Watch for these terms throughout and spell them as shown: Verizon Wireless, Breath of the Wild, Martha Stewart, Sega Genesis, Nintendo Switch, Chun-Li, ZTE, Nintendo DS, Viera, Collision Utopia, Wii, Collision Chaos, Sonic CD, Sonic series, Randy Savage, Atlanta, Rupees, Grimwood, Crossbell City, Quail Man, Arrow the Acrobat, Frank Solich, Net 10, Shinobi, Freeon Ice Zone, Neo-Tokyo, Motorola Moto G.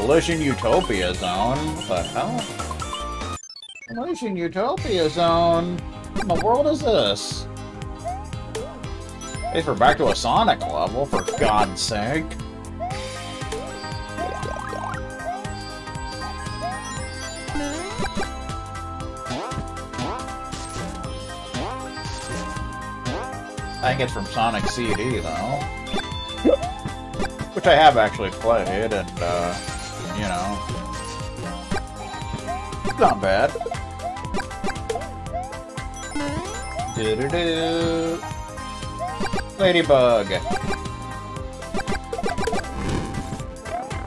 Collision Utopia Zone. What the hell? Collision Utopia Zone? What in the world is this? At least we're back to a Sonic level, for God's sake. I think it's from Sonic CD, though. Which I have actually played, and, you know. It's not bad. Do-do-do. Ladybug.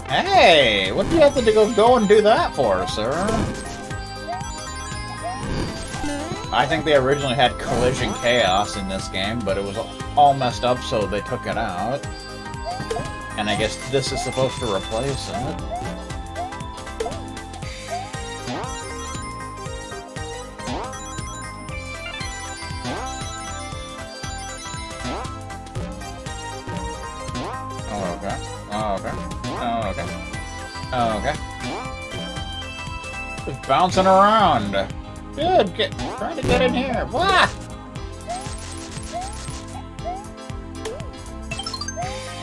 Hey, what do you have to go and do that for, sir? I think they originally had Collision Chaos in this game, but it was all messed up, so they took it out. And I guess this is supposed to replace it. Bouncing around. Good. Trying to get in here. Wah!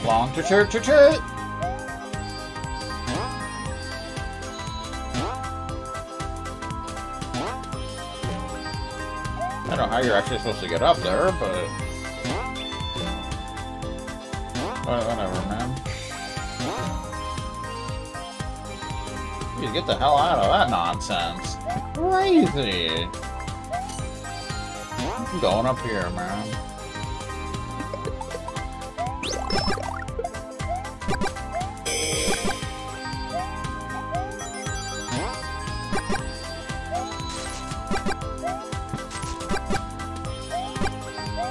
Long to church to church. I don't know how you're actually supposed to get up there, but whatever, man. You get the hell out of that nonsense. Crazy. I'm going up here, man.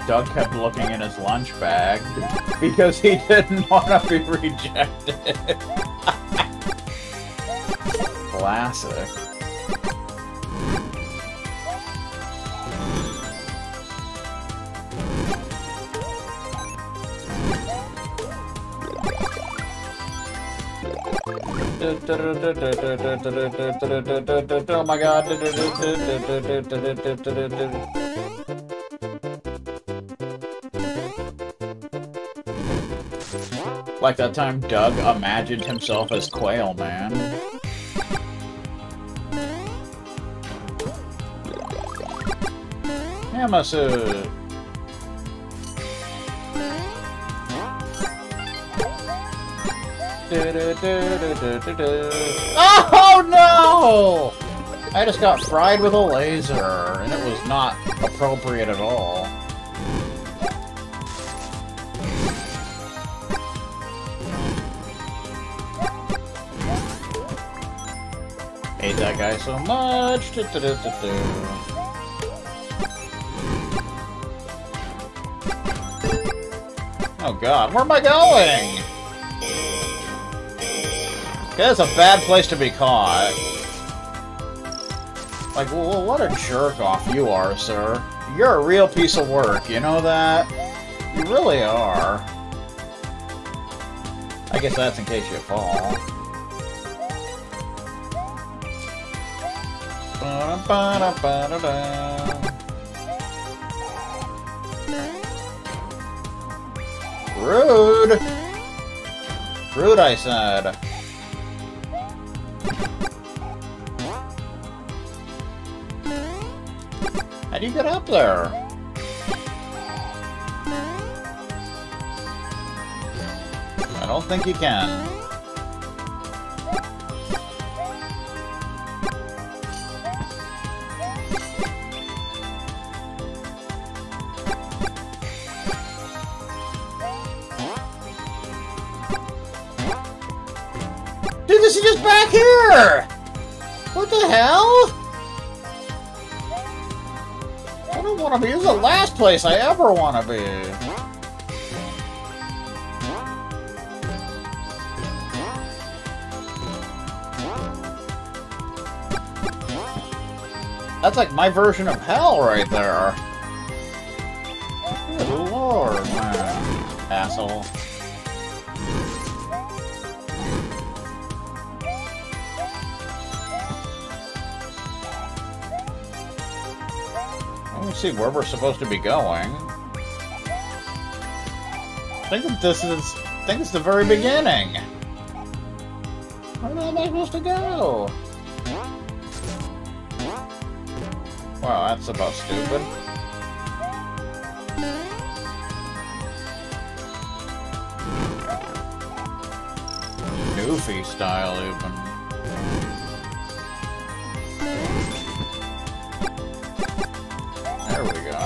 Doug kept looking in his lunch bag because he didn't want to be rejected. Classic. Oh my god. Like that time Doug imagined himself as Quail Man. Hammer suit. Oh no! I just got fried with a laser, and it was not appropriate at all. Hate that guy so much. Oh god, where am I going? That's a bad place to be caught. Like, well, what a jerk-off you are, sir. You're a real piece of work, you know that? You really are. I guess that's in case you fall. Ba-da-ba-da-ba-da-da. Rude! Rude, I said. How do you get up there? I don't think you can. What the hell? I don't want to be. This is the last place I ever want to be. That's like my version of hell right there. Good lord, man. Asshole. me see where we're supposed to be going. I think it's the very beginning. Where am I supposed to go? Wow, that's about stupid. Goofy style, even. There we go.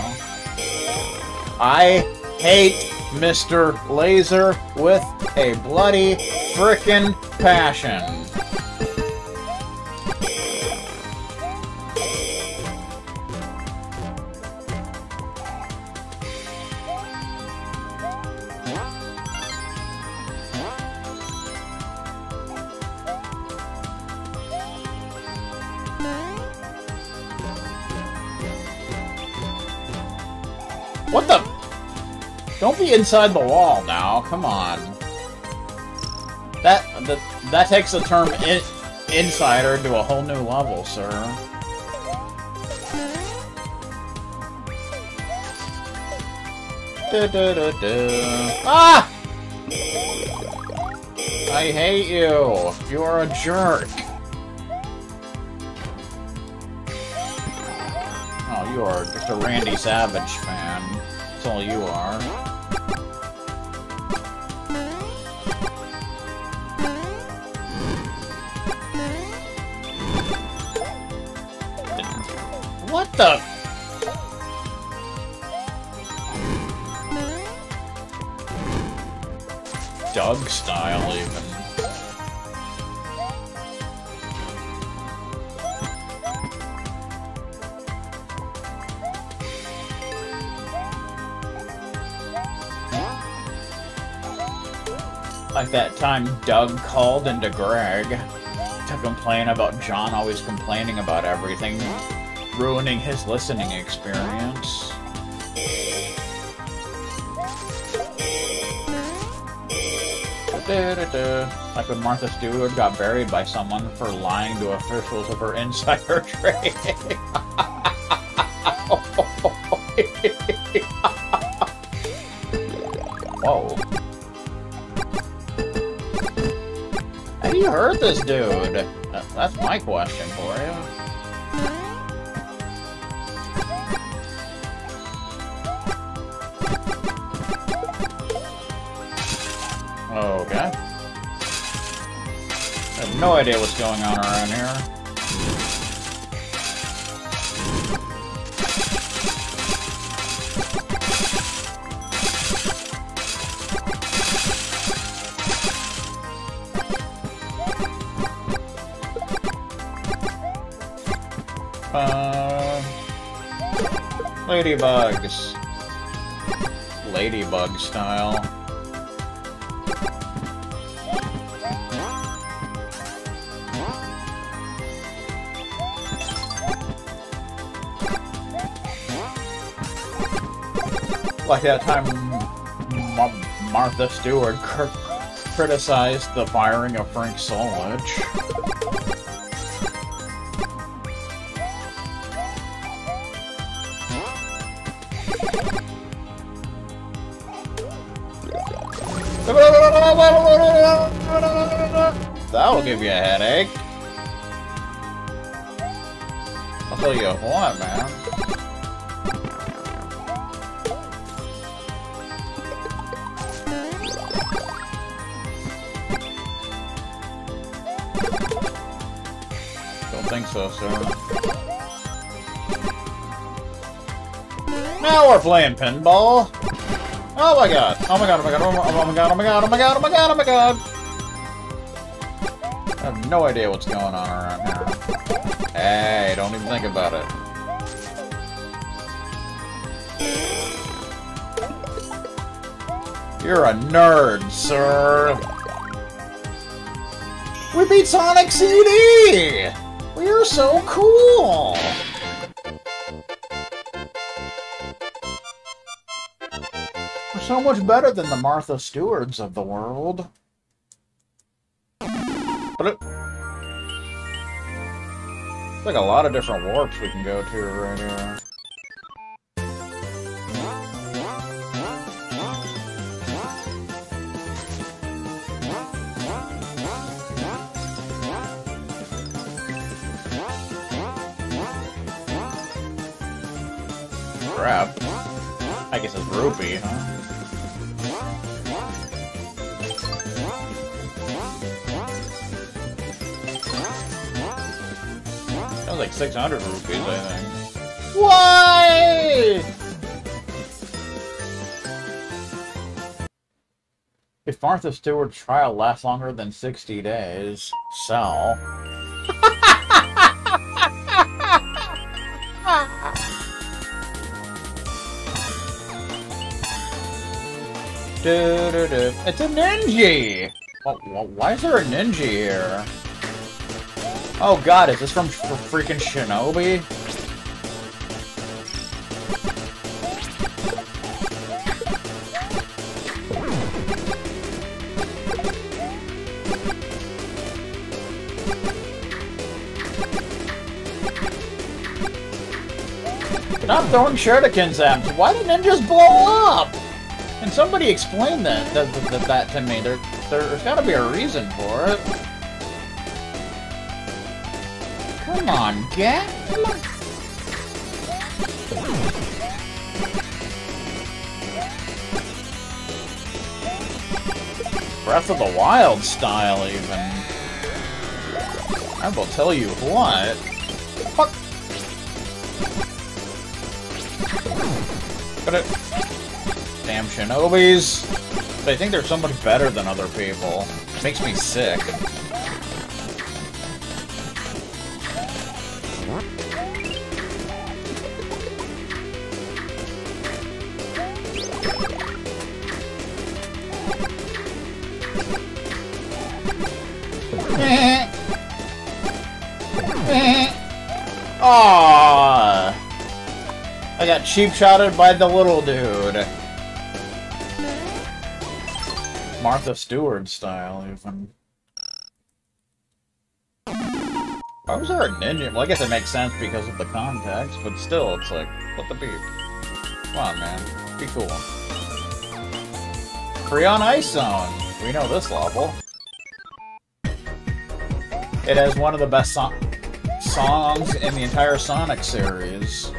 I hate Mr. Laser with a bloody frickin' passion. What the? Don't be inside the wall now, come on. That takes the term insider to a whole new level, sir. Ah! I hate you. You are a jerk. Oh, you are just a Randy Savage fan. That's all you are. What the? Doug style, even. Like that time Doug called into Greg to complain about John always complaining about everything. Ruining his listening experience. Like when Martha Stewart got buried by someone for lying to officials of her insider trading. Whoa. Have you heard this dude? That's my question for you. Okay. I have no idea what's going on around here. Ladybugs. Ladybug style. Like that time Martha Stewart criticized the firing of Frank Solich. That'll give you a headache. I'll tell you what, man. So, sir. Now we're playing pinball. Oh my god. Oh my god. Oh my god. Oh my god. Oh my god. Oh my god. Oh my god. Oh my god. I have no idea what's going on around here. Hey, don't even think about it. You're a nerd, sir. We beat Sonic CD! You're so cool! We're so much better than the Martha Stewarts of the world. But it's like a lot of different warps we can go to right here. crap. I guess it's Rupee, huh? That was like 600 rupees, I think. Why? If Martha Stewart's trial lasts longer than 60 days, sell. It's a ninja! Why is there a ninja here? Oh god, is this from freaking Shinobi? Stop throwing shurikens at them. Why did ninjas blow up? Can somebody explain that to me? There's gotta be a reason for it. Come on, get! Breath of the Wild style, even. I will tell you what. Fuck! Got it. Damn Shinobis! They think they're so much better than other people. It makes me sick. Aww! I got cheap-shotted by the little dude. Martha Stewart style, even. Why was there a ninja? Well, I guess it makes sense because of the context, but still, it's like, what the beep? Come on, man. Be cool. Freeon Ice Zone! We know this level. It has one of the best songs in the entire Sonic series.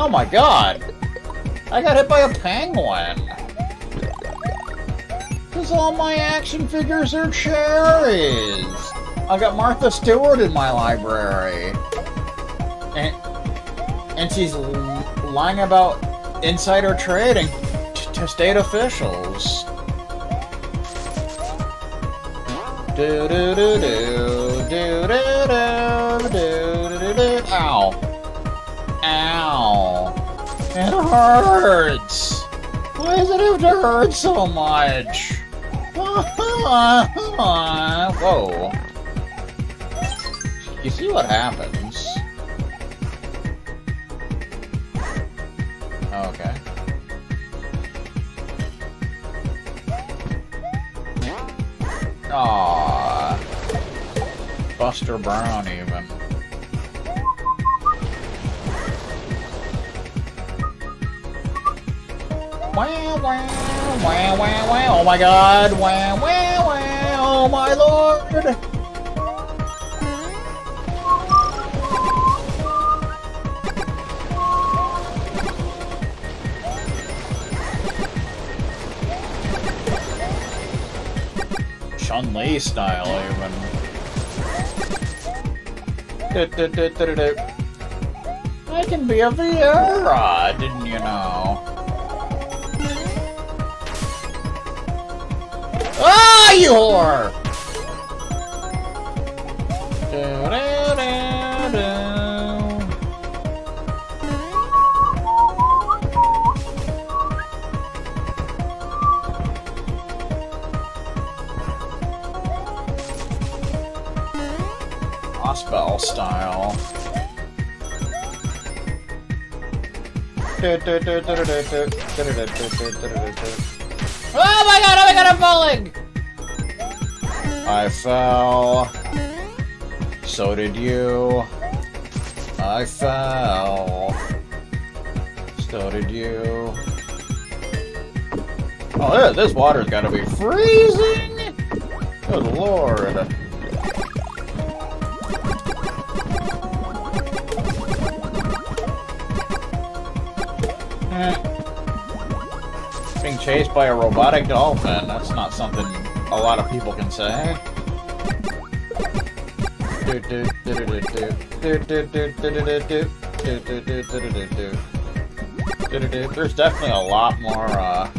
Oh my god! I got hit by a penguin! Cause all my action figures are cherries! I got Martha Stewart in my library! And she's lying about insider trading to state officials. Ow. Ow. It hurts. Why does it have to hurt so much? Whoa. You see what happens. Okay. Aww. Buster Brown, even. Wow, wow, wow, wow, wow, oh my god, wow, wow, wow, oh my lord! Chun-Li style, even. I can be a Viera, didn't you know? Ah, you whore! Oh my god, I'm falling! I fell. So did you. I fell. So did you. Oh, this water's gotta be freezing! Good lord. Being chased by a robotic dolphin, that's not something a lot of people can say. There's definitely a lot more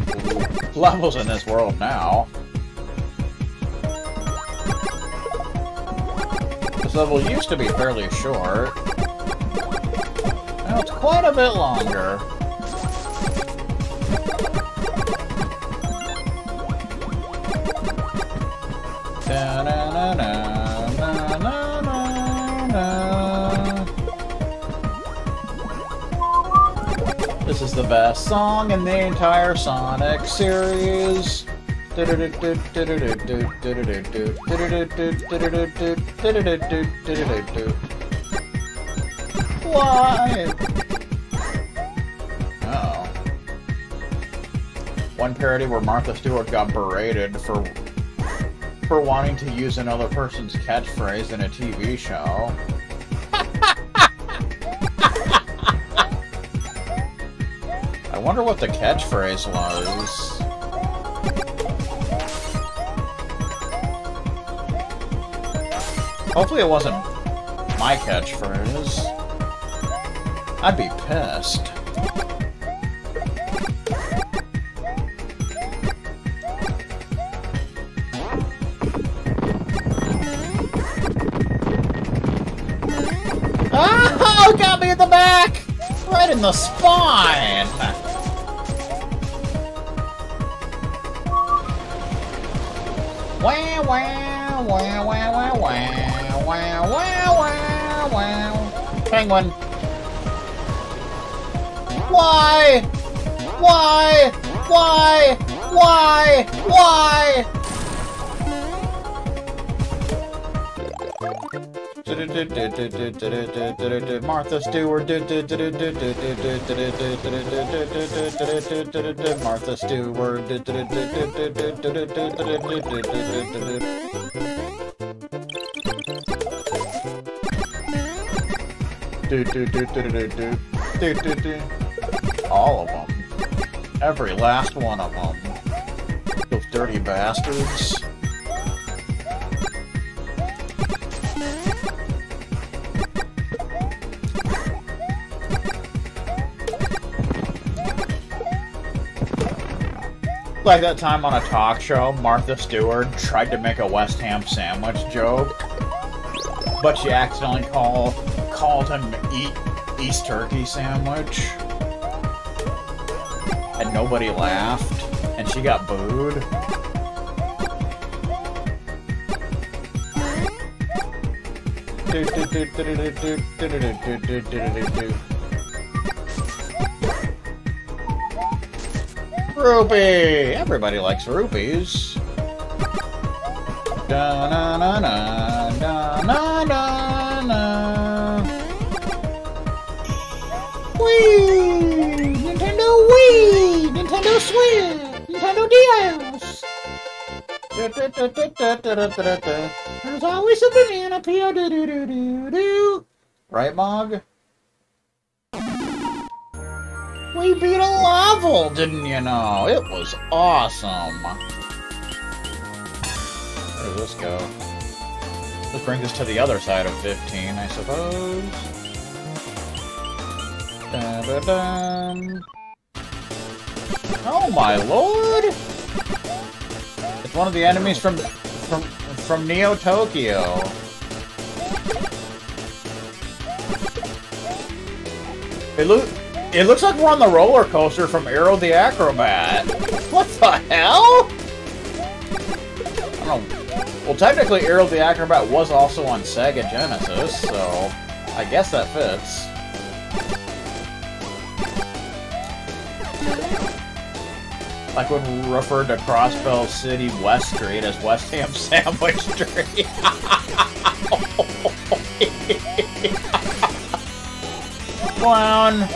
levels in this world now. This level used to be fairly short. Now it's quite a bit longer. This is the best song in the entire Sonic series. Why? Oh. One parody where Martha Stewart got berated for wanting to use another person's catchphrase in a TV show. I wonder what the catchphrase was. Hopefully it wasn't my catchphrase. I'd be pissed. In the spine. Wow! Wow! Wow! Wow! Wow! Wow! Wow! Wow! Wow! Penguin. Why? Why? Why? Why? Why? Martha Stewart. Martha Stewart. All of them. Every last one of them. Those dirty bastards. Like that time on a talk show, Martha Stewart tried to make a West Ham sandwich joke, but she accidentally called him East Turkey Sandwich, and nobody laughed, and she got booed. Rupee! Everybody likes rupees. Da na na na da na na na. Wii! Nintendo Wii! Nintendo Switch! Nintendo DS! There's always a banana peel. Do do do do do. Right, Mog? We beat a level, didn't you know? It was awesome. Where does this go? This brings us to the other side of 15, I suppose. Dun, dun, dun. Oh my lord! It's one of the enemies from Neo-Tokyo. Hey, look. It looks like we're on the roller coaster from Arrow the Acrobat. What the hell? I don't know. Well, technically, Arrow the Acrobat was also on Sega Genesis, so I guess that fits. Like when we referred to Crossbell City West Street as West Ham Sandwich Street. Clown.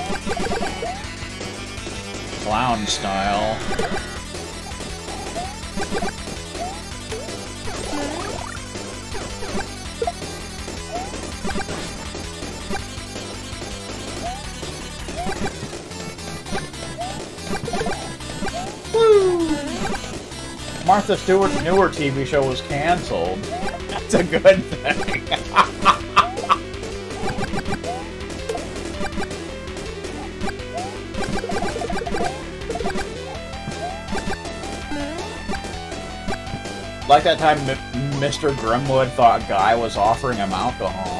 Clown style. Martha Stewart's newer TV show was canceled. That's a good thing. Like that time Mr. Grimwood thought Guy was offering him alcohol.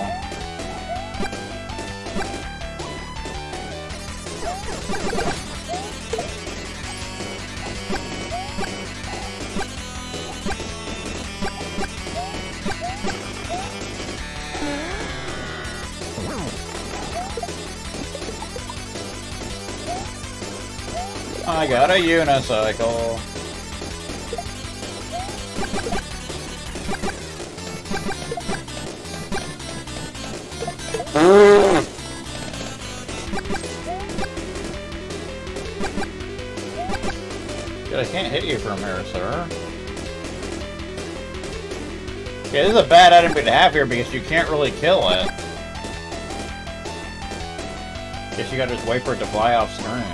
I got a unicycle. Dude, I can't hit you from here, sir. Okay, this is a bad item to have here because you can't really kill it. Guess you gotta just wait for it to fly off screen.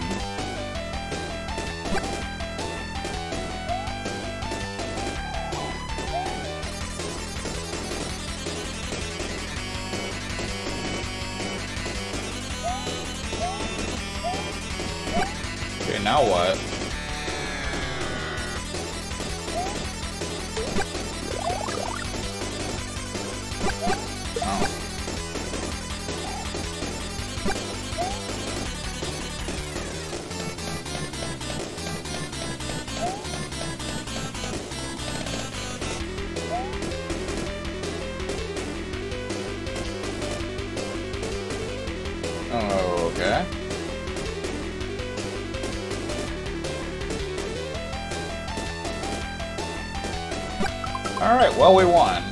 Now what? Oh. Okay. Alright, well, we won.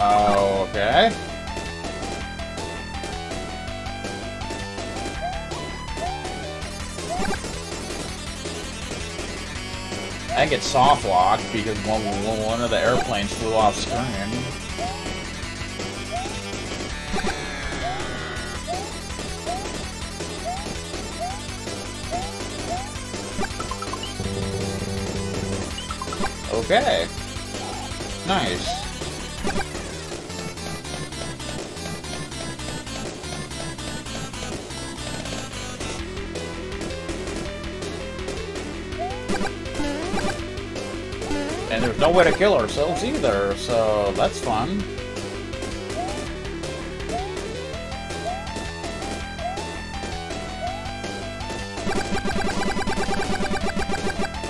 Oh, okay. I think it's soft locked because one of the airplanes flew off screen. Okay. Nice. And there's no way to kill ourselves either, so that's fun.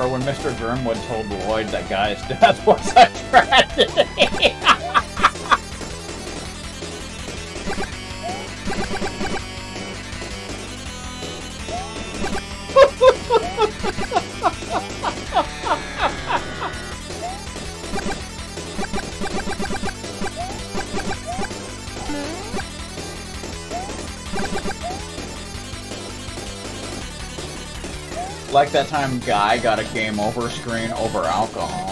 Or when Mr. Grimwood told Lloyd that Guy's death was a tragedy. Like that time Guy got a game over screen over alcohol.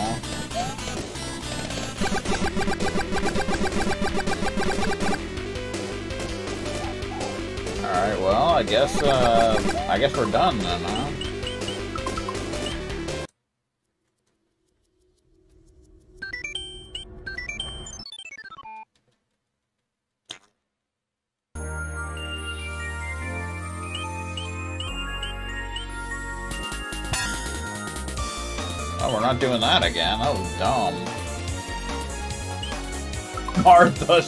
Alright, well, I guess we're done then, huh? We're not doing that again. That was dumb. Martha.